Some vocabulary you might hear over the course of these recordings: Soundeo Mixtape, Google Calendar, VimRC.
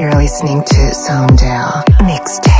You're listening to Soundeo Mixtape.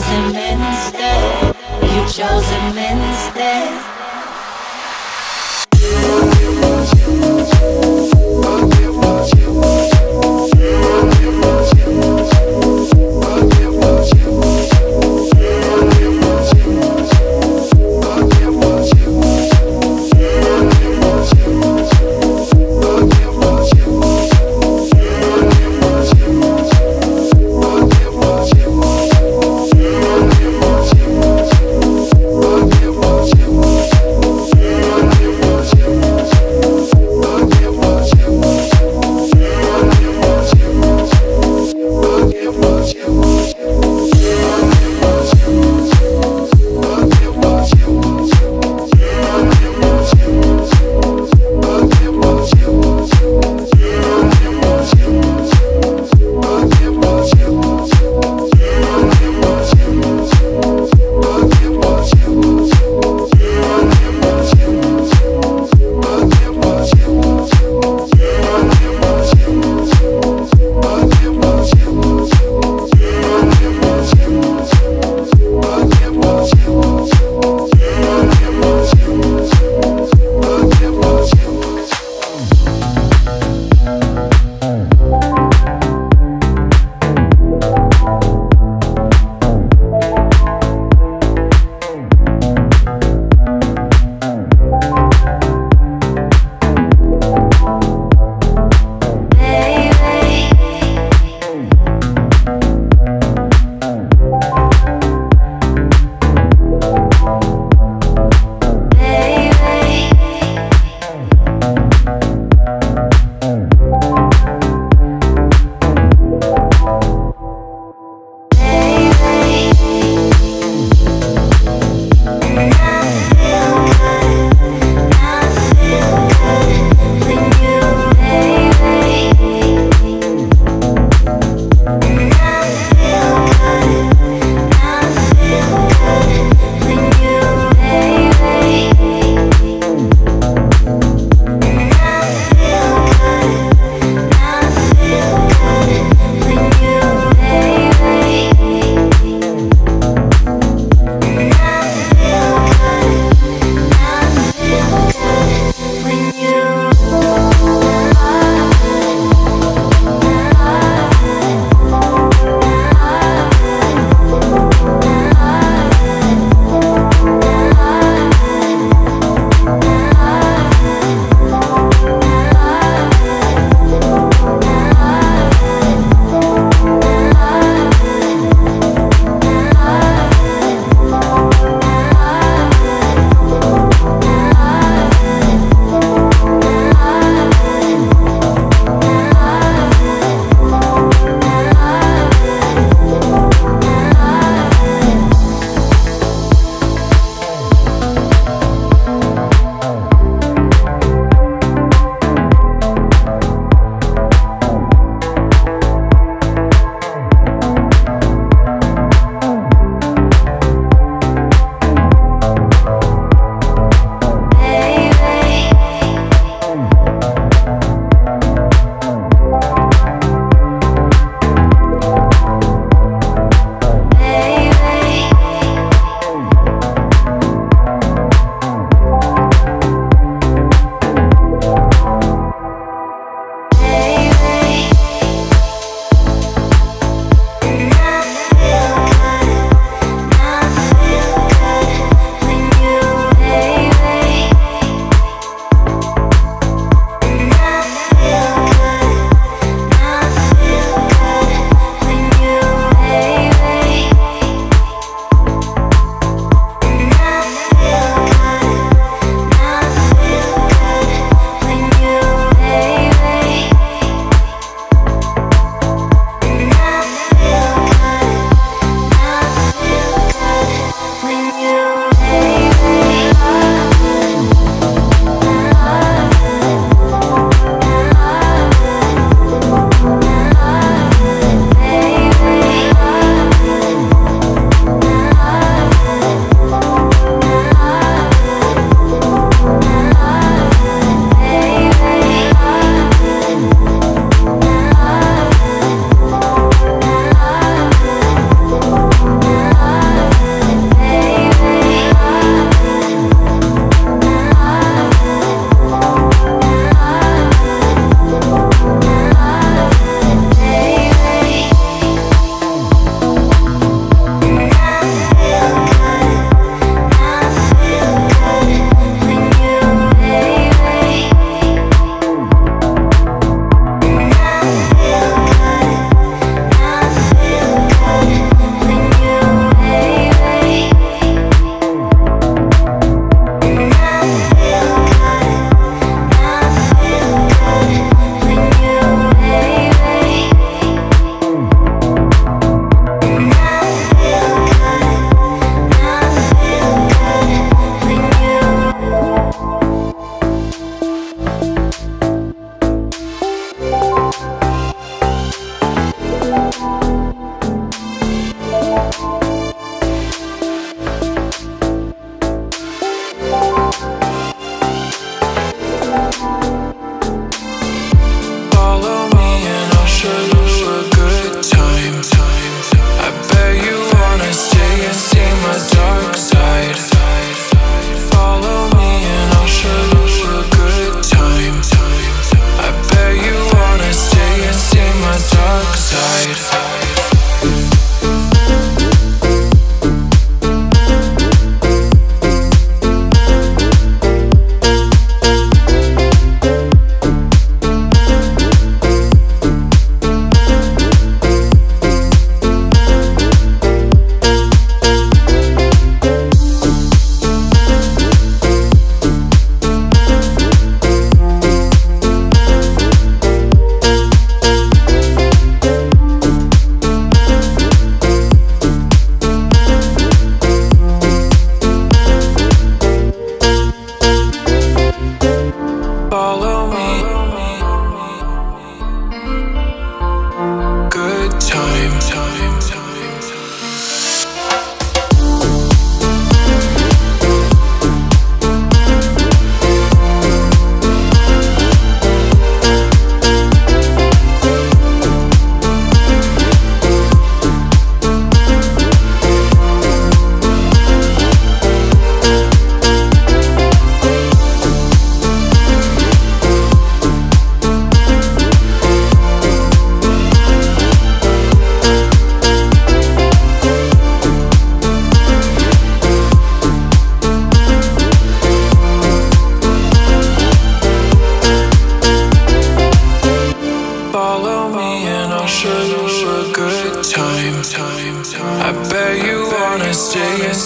chose him instead. You chose him instead.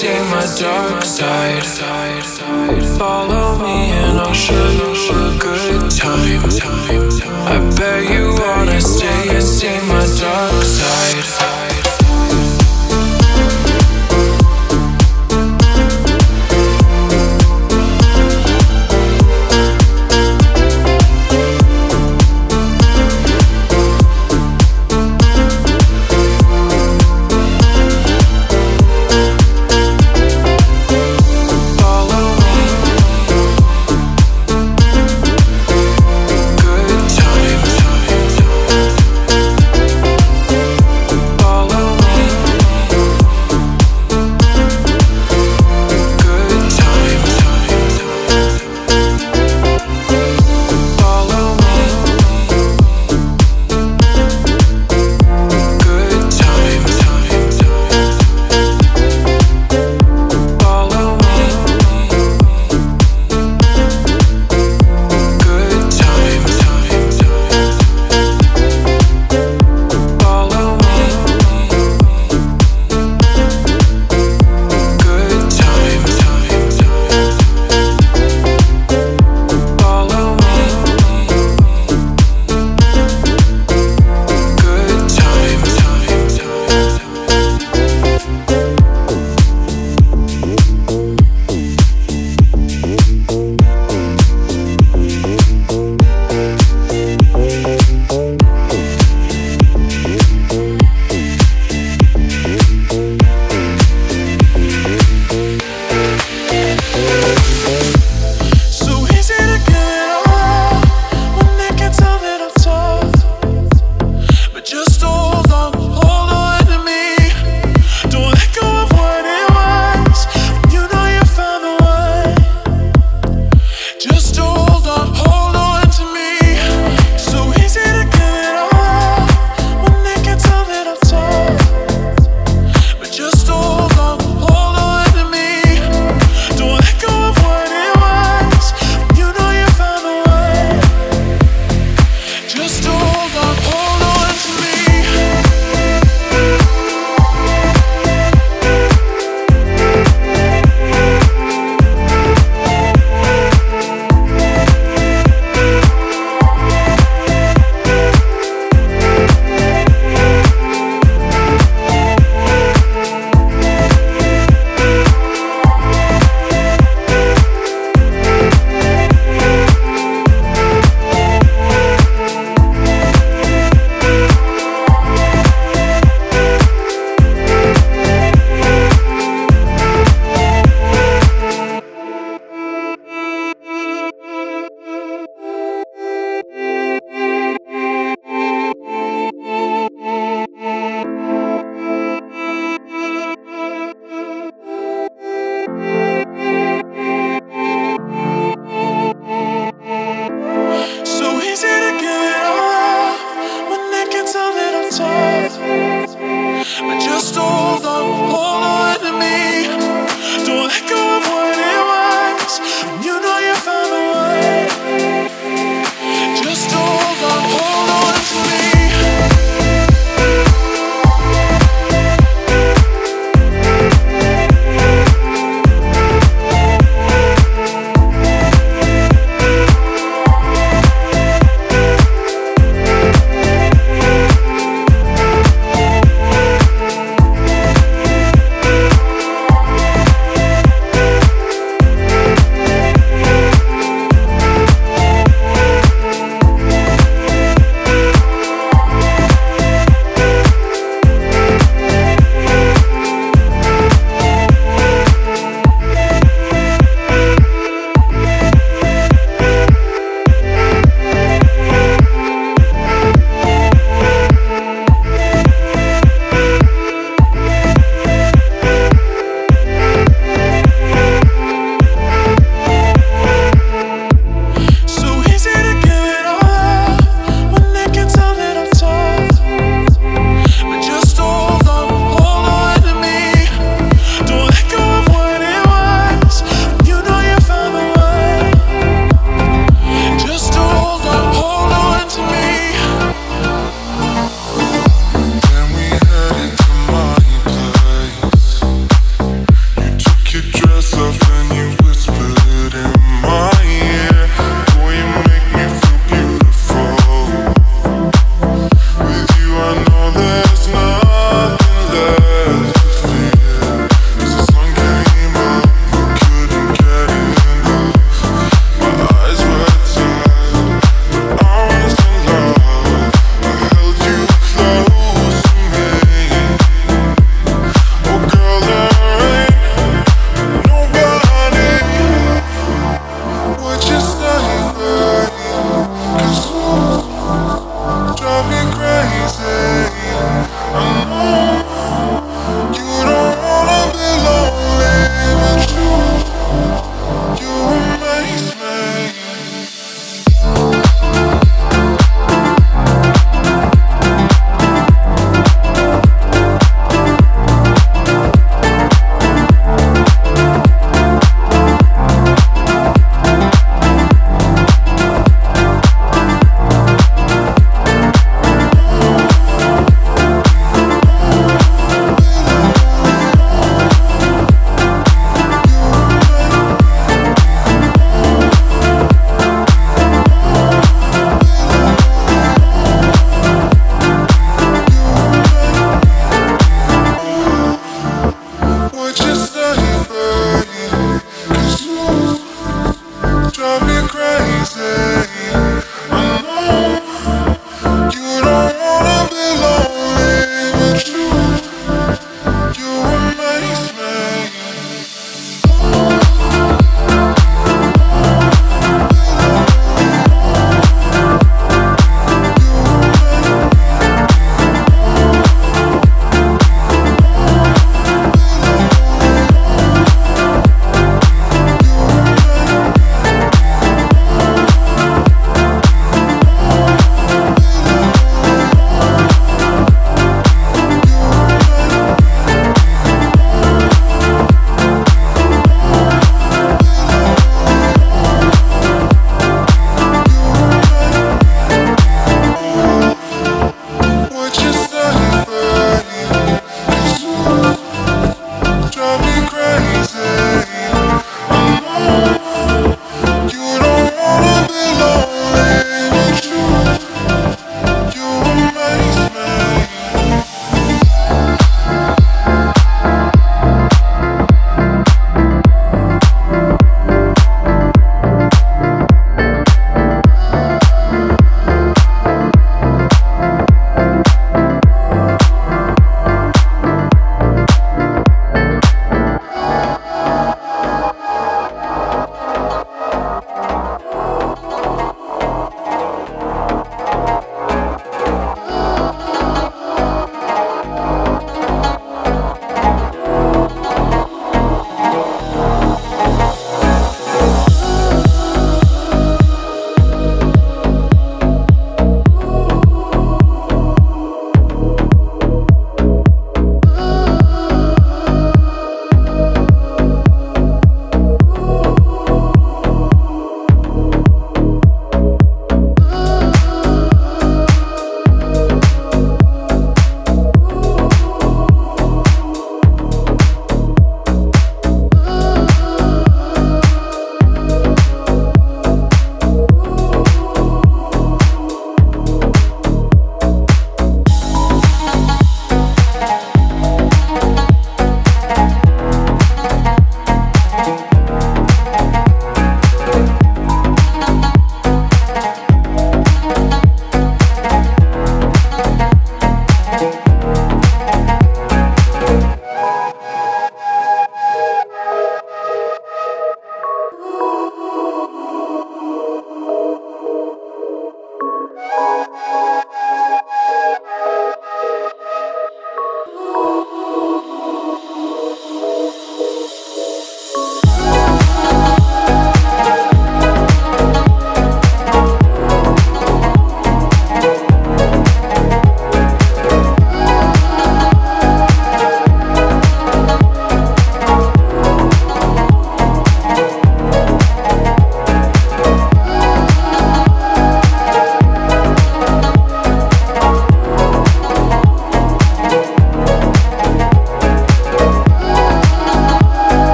see my dark side. Follow me and I'll show you a good time. I bet you wanna stay and see my dark side.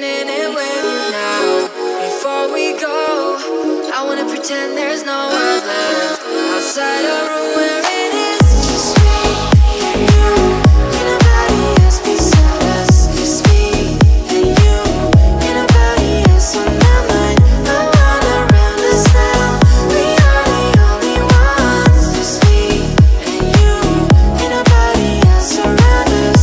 living in it with you now. Before we go, I wanna pretend there's no one left outside a room where it is just me and you, and nobody else beside us. It's me and you, and nobody else on my mind. No one around us now. We are the only ones. It's me and you, and nobody else around us.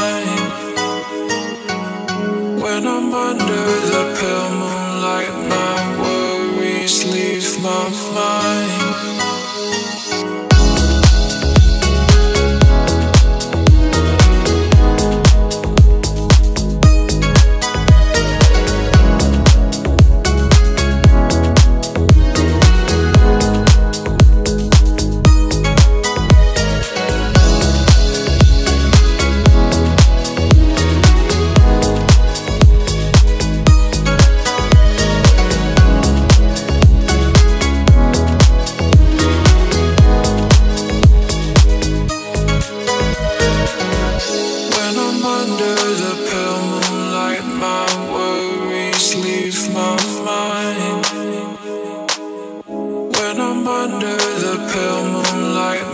mind. When I'm under the pale moonlight, my worries leave my mind. Under the pale moonlight,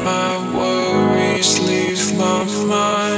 my worries leave my mind.